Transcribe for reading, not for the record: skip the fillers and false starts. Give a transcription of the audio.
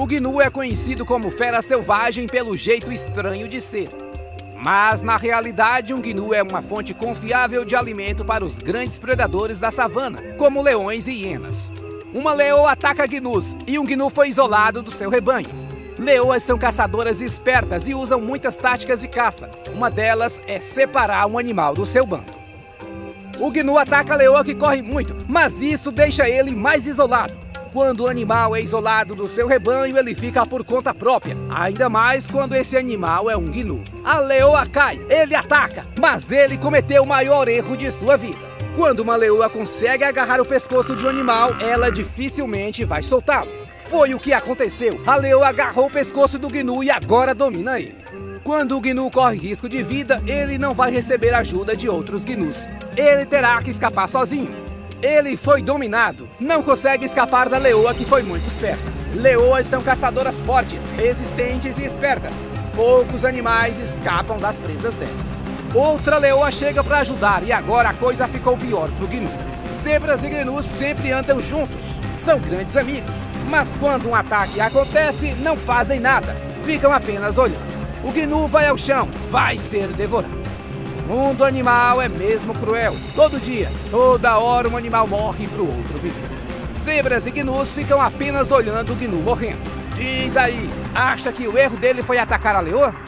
O gnu é conhecido como fera selvagem pelo jeito estranho de ser. Mas, na realidade, um gnu é uma fonte confiável de alimento para os grandes predadores da savana, como leões e hienas. Uma leoa ataca gnus e um gnu foi isolado do seu rebanho. Leoas são caçadoras espertas e usam muitas táticas de caça. Uma delas é separar um animal do seu bando. O gnu ataca a leoa que corre muito, mas isso deixa ele mais isolado. Quando o animal é isolado do seu rebanho, ele fica por conta própria, ainda mais quando esse animal é um gnu. A leoa cai, ele ataca, mas ele cometeu o maior erro de sua vida. Quando uma leoa consegue agarrar o pescoço de um animal, ela dificilmente vai soltá-lo. Foi o que aconteceu. A leoa agarrou o pescoço do gnu e agora domina ele. Quando o gnu corre risco de vida, ele não vai receber ajuda de outros gnus. Ele terá que escapar sozinho. Ele foi dominado. Não consegue escapar da leoa que foi muito esperta. Leoas são caçadoras fortes, resistentes e espertas. Poucos animais escapam das presas delas. Outra leoa chega para ajudar e agora a coisa ficou pior pro gnu. Zebras e gnus sempre andam juntos. São grandes amigos. Mas quando um ataque acontece, não fazem nada. Ficam apenas olhando. O gnu vai ao chão. Vai ser devorado. O mundo animal é mesmo cruel. Todo dia, toda hora um animal morre para o outro viver. Zebras e gnus ficam apenas olhando o gnu morrendo. Diz aí, acha que o erro dele foi atacar a leoa?